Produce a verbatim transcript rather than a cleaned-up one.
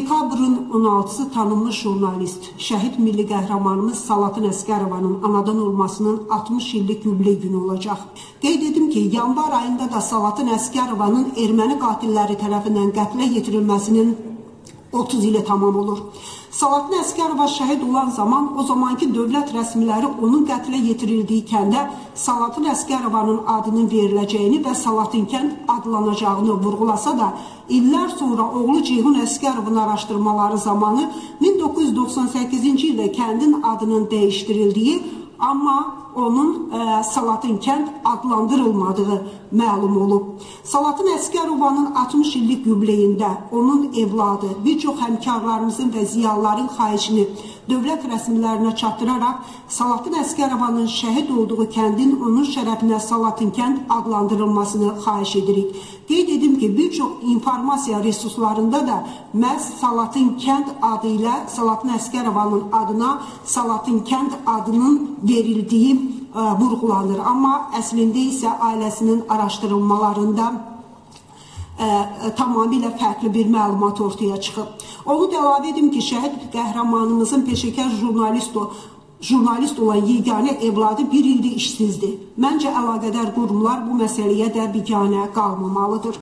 Dekabrın on altısı tanınmış jurnalist, şəhid milli qəhrəmanımız Salatın Əskərovanın anadan olmasının altmış illik yubiley günü olacaq. Qeyd edim ki, yanvar ayında da Salatın Əskərovanın erməni qatilləri tərəfindən qətlə yetirilməsinin otuz ili tamam olur. Salatın Əskərova şəhid olan zaman o zamanki dövlət rəsmiləri onun qətlə yetirildiyi kəndə Salatın Əskərovanın adının veriləcəyini və Salatinkənd adlanacağını vurğulasa da, iller sonra oğlu Ceyhun Əskərovun araşdırmaları zamanı min doqquz yüz doxsan səkkizinci ildə kəndin adının dəyişdirildiyi, amma onun e, Salatinkənd adlandırılmadığı məlum olub. Salatın Əskərovanın altmış illik yubileyində onun evladı, bir çox həmkarlarımızın və ziyalıların xahişini dövlət rəsmilərinə çatdıraraq Salatın Əskərovanın şəhid olduğu kəndin onun şərəfinə Salatinkənd adlandırılmasını xahiş edirik. Qeyd edim ki, bir çox informasiya resurslarında da məhz Salatinkənd adı ilə Salatın Əskərovanın adına Salatinkənd adının verildiyi e, vurğulanır. Amma əslində isə ailəsinin araşdırılmalarında e, tamamilə fərqli bir məlumat ortaya çıxıb. Onu da əlavə edim ki, şəhid qəhrəmanımızın peşəkar jurnalistu Jurnalist olan yeganə evladı bir ildir işsizdir. Məncə əlaqədar qurumlar bu məsələyə də biganə qalmamalıdır.